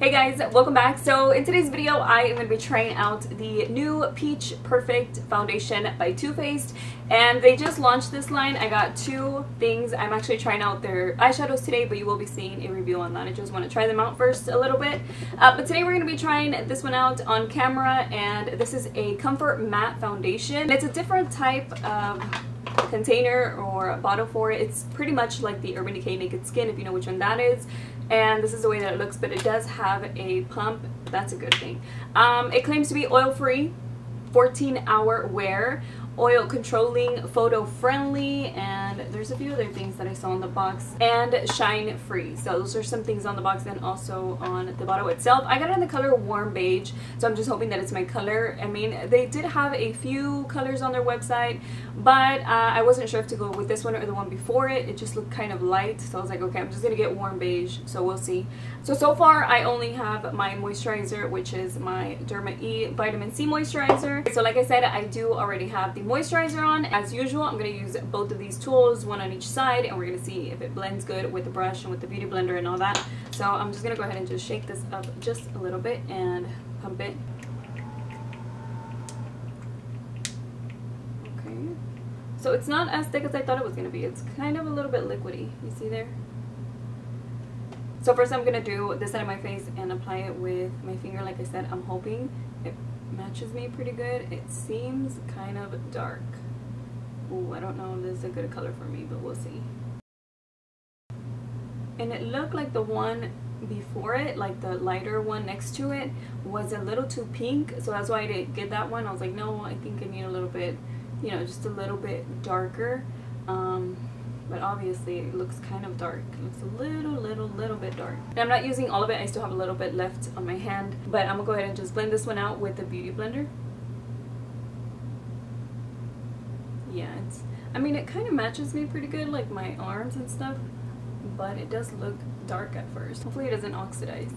Hey guys, welcome back. So in today's video I am going to be trying out the new Peach Perfect foundation by Too Faced, and they just launched this line. I got two things. I'm actually trying out their eyeshadows today, but you will be seeing a review on that. I just want to try them out first a little bit, but today we're going to be trying this one out on camera. And this is a comfort matte foundation. It's a different type of container or a bottle for it. It's pretty much like the Urban Decay Naked Skin, if you know which one that is. And this is the way that it looks, but it does have a pump. That's a good thing. It claims to be oil-free, 14-hour wear, oil-controlling, photo-friendly, and there's a few other things that I saw on the box, and shine-free. So those are some things on the box and also on the bottle itself. I got it in the color warm beige, so I'm just hoping that it's my color. I mean, they did have a few colors on their website, but I wasn't sure if to go with this one or the one before it. It just looked kind of light, so I was like, okay, I'm just gonna get warm beige, so we'll see. So far, I only have my moisturizer, which is my Derma E Vitamin C moisturizer. So like I said, I do already have the moisturizer on. As usual, I'm going to use both of these tools, one on each side, and we're going to see if it blends good with the brush and with the beauty blender and all that. So I'm just going to go ahead and just shake this up just a little bit and pump it. Okay. So it's not as thick as I thought it was going to be. It's kind of a little bit liquidy. You see there? So first I'm going to do this side of my face and apply it with my finger. Like I said, I'm hoping it matches me pretty good. It seems kind of dark. Ooh, I don't know if this is a good color for me, but we'll see. And it looked like the one before it, like the lighter one next to it, was a little too pink, so that's why I didn't get that one. I was like, no, I think I need a little bit, you know, just a little bit darker. But obviously it looks kind of dark. It looks a little bit dark. And I'm not using all of it. I still have a little bit left on my hand, but I'm gonna go ahead and just blend this one out with the beauty blender. Yeah, it's, I mean, it kind of matches me pretty good, like my arms and stuff, but it does look dark at first. Hopefully it doesn't oxidize.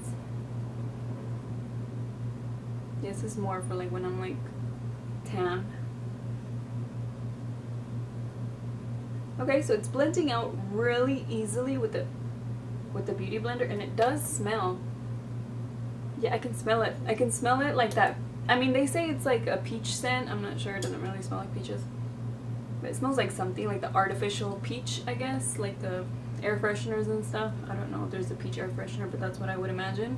This is more for like when I'm like tan. Okay, so it's blending out really easily with the beauty blender, and it does smell. Yeah, I can smell it. I can smell it like that. I mean, they say it's like a peach scent. I'm not sure. It doesn't really smell like peaches. But it smells like something, like the artificial peach, I guess. Like the air fresheners and stuff. I don't know if there's a peach air freshener, but that's what I would imagine.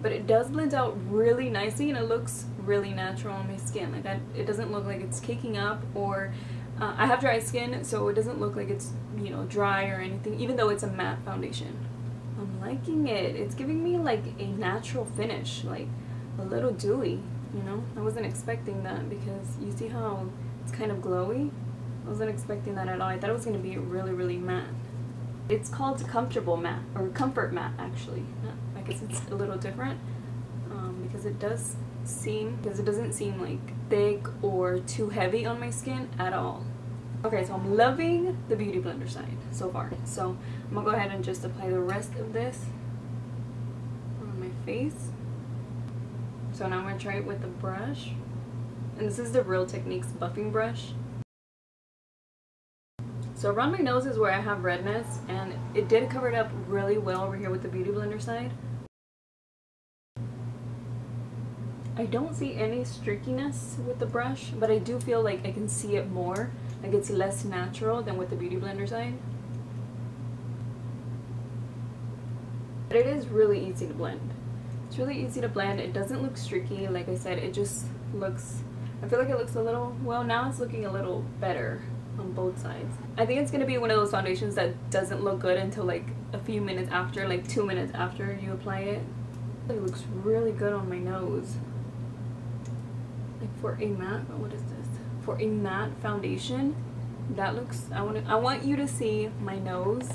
But it does blend out really nicely, and it looks really natural on my skin. Like, it doesn't look like it's caking up or... I have dry skin, so it doesn't look like it's, you know, dry or anything, even though it's a matte foundation. I'm liking it. It's giving me like a natural finish, like a little dewy, you know. I wasn't expecting that, because you see how it's kind of glowy? I wasn't expecting that at all. I thought it was going to be really, really matte. It's called comfortable matte, or comfort matte, actually. I guess it's a little different, because it does seem, because it doesn't seem like thick or too heavy on my skin at all. Okay, so I'm loving the beauty blender side so far, so I'm gonna go ahead and just apply the rest of this on my face. So now I'm gonna try it with the brush, and this is the Real Techniques buffing brush. So around my nose is where I have redness, and it did cover it up really well over here with the beauty blender side. I don't see any streakiness with the brush, but I do feel like I can see it more. Like, it's less natural than with the beauty blender side. But it is really easy to blend. It's really easy to blend. It doesn't look streaky. Like I said, it just looks... I feel like it looks a little... Well, now it's looking a little better on both sides. I think it's going to be one of those foundations that doesn't look good until like a few minutes after, like 2 minutes after you apply it. It looks really good on my nose. Like, for a matte, what is this? For a matte foundation, that looks, I want you to see my nose,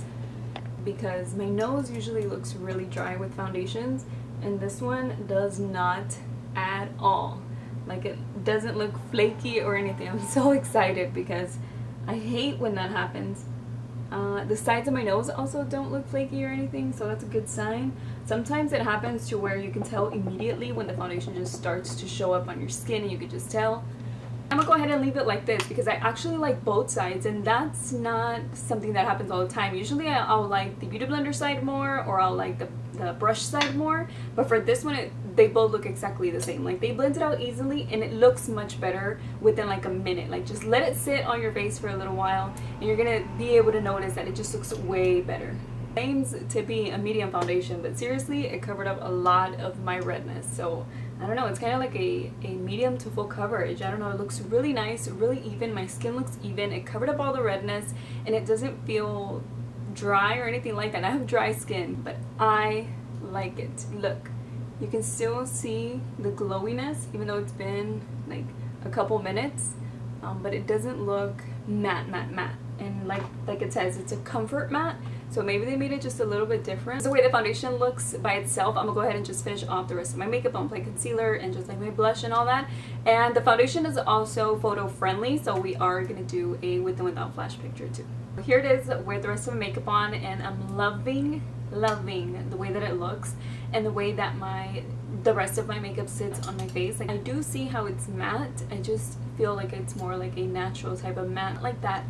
because my nose usually looks really dry with foundations, and this one does not at all. Like, it doesn't look flaky or anything. I'm so excited because I hate when that happens. The sides of my nose also don't look flaky or anything, so that's a good sign. Sometimes it happens to where you can tell immediately when the foundation just starts to show up on your skin, and you can just tell. I'm gonna go ahead and leave it like this because I actually like both sides, and that's not something that happens all the time. Usually I'll like the Beauty Blender side more, or I'll like the brush side more, but for this one they both look exactly the same. Like, they blend it out easily and it looks much better within like a minute. Like, just let it sit on your face for a little while and you're gonna be able to notice that it just looks way better. Claims to be a medium foundation, but seriously it covered up a lot of my redness, so I don't know, it's kind of like a medium to full coverage. I don't know, it looks really nice, really even. My skin looks even. It covered up all the redness and it doesn't feel dry or anything like that. And I have dry skin, but I like it. Look, you can still see the glowiness even though it's been like a couple minutes, but it doesn't look matte. And like it says, it's a comfort matte. So maybe they made it just a little bit different. So the way the foundation looks by itself, I'm gonna go ahead and just finish off the rest of my makeup. I'm gonna apply concealer and just like my blush and all that. And the foundation is also photo friendly, so we are gonna do a with and without flash picture too. Here it is with the rest of my makeup on, and I'm loving the way that it looks and the way that the rest of my makeup sits on my face. Like, I do see how it's matte. I just feel like it's more like a natural type of matte, like that.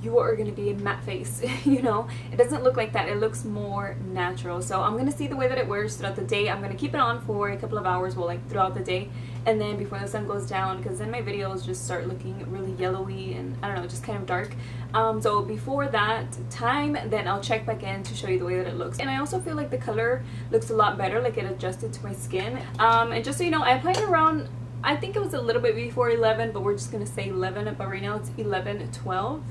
You are going to be a matte face, you know? It doesn't look like that. It looks more natural. So I'm going to see the way that it wears throughout the day. I'm going to keep it on for a couple of hours, well, like throughout the day, and then before the sun goes down, because then my videos just start looking really yellowy and I don't know, just kind of dark. So before that time, then I'll check back in to show you the way that it looks. And I also feel like the color looks a lot better, like it adjusted to my skin. And just so you know, I applied it around, I think it was a little bit before 11, but we're just going to say 11, but right now it's 11:12.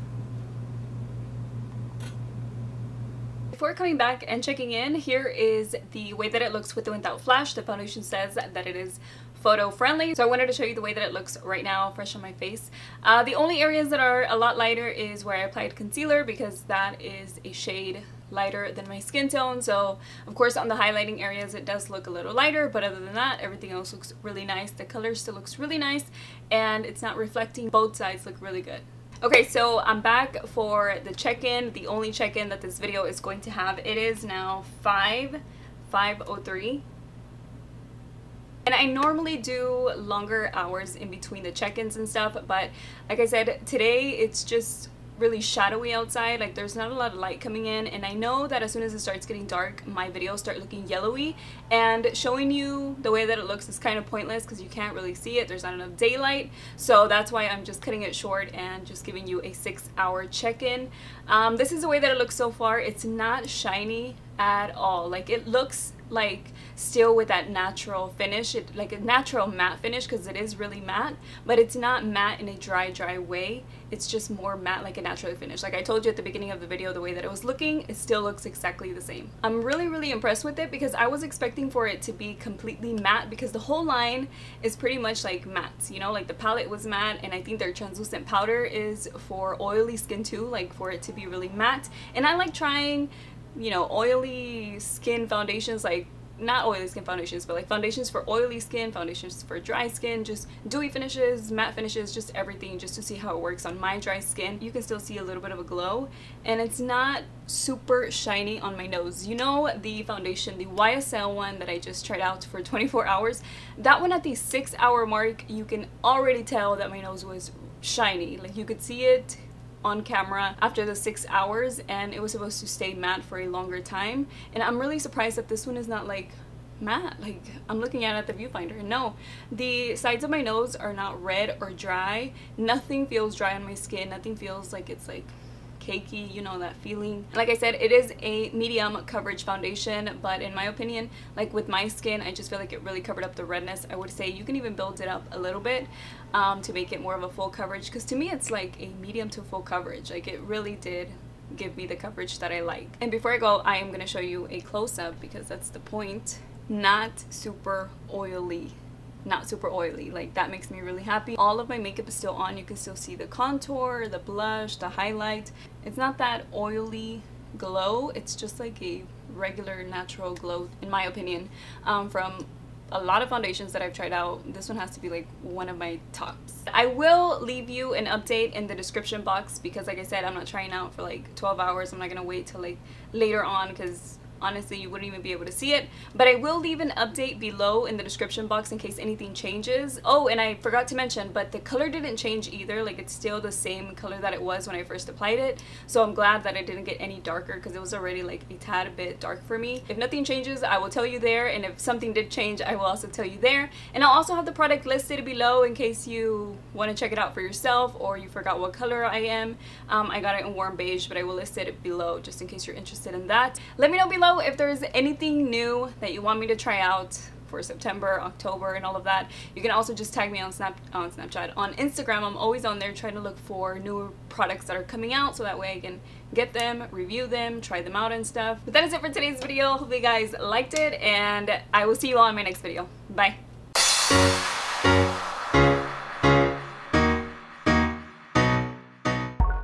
Before coming back and checking in, here is the way that it looks with and without flash. The foundation says that it is photo friendly, so I wanted to show you the way that it looks right now, fresh on my face. The only areas that are a lot lighter is where I applied concealer, because that is a shade lighter than my skin tone. So of course on the highlighting areas it does look a little lighter, but other than that everything else looks really nice. The color still looks really nice and it's not reflecting. Both sides look really good. Okay, so I'm back for the check-in, the only check-in that this video is going to have. It is now 5:03. And I normally do longer hours in between the check-ins and stuff, but like I said, today it's just really shadowy outside. Like, there's not a lot of light coming in, and I know that as soon as it starts getting dark my videos start looking yellowy, and showing you the way that it looks is kind of pointless because you can't really see it. There's not enough daylight, so that's why I'm just cutting it short and just giving you a 6-hour check-in. This is the way that it looks so far. It's not shiny at all. Like, it looks like still with that natural finish, like a natural matte finish, because it is really matte, but it's not matte in a dry way. It's just more matte, like a natural finish. Like I told you at the beginning of the video, the way that it was looking, it still looks exactly the same. I'm really impressed with it, because I was expecting for it to be completely matte, because the whole line is pretty much like matte, you know, like the palette was matte, and I think their translucent powder is for oily skin too, like for it to be really matte. And I like trying, you know, oily skin foundations, like not oily skin foundations, but like foundations for oily skin, foundations for dry skin, just dewy finishes, matte finishes, just everything, just to see how it works on my dry skin. You can still see a little bit of a glow, and it's not super shiny on my nose. You know, the foundation, the YSL one that I just tried out for 24 hours, that one at the 6-hour mark, you can already tell that my nose was shiny. Like, you could see it on camera after the 6 hours, and it was supposed to stay matte for a longer time. And I'm really surprised that this one is not like matte. Like, I'm looking at the viewfinder, no, the sides of my nose are not red or dry. Nothing feels dry on my skin. Nothing feels like it's like cakey, you know, that feeling. Like I said, it is a medium coverage foundation, but in my opinion, like with my skin, I just feel like it really covered up the redness. I would say you can even build it up a little bit to make it more of a full coverage, because to me it's like a medium to full coverage. Like, it really did give me the coverage that I like. And before I go, I am going to show you a close-up, because that's the point. Not super oily, like that makes me really happy. All of my makeup is still on. You can still see the contour, the blush, the highlight. It's not that oily glow. It's just like a regular natural glow, in my opinion. From a lot of foundations that I've tried out, this one has to be like one of my tops. I will leave you an update in the description box, because like I said, I'm not trying out for like 12 hours. I'm not gonna wait till like later on, because honestly you wouldn't even be able to see it, but I will leave an update below in the description box in case anything changes. Oh, and I forgot to mention, but the color didn't change either. Like, it's still the same color that it was when I first applied it, so I'm glad that I didn't get any darker because it was already like a tad bit dark for me. If nothing changes, I will tell you there, and if something did change, I will also tell you there. And I'll also have the product listed below in case you want to check it out for yourself or you forgot what color I am. I got it in warm beige, but I will list it below just in case you're interested in that. Let me know below if there's anything new that you want me to try out for September, October, and all of that. You can also just tag me on Snapchat, on Instagram. I'm always on there trying to look for newer products that are coming out, so that way I can get them, review them, try them out and stuff. But that is it for today's video. Hope you guys liked it, and I will see you all in my next video. Bye.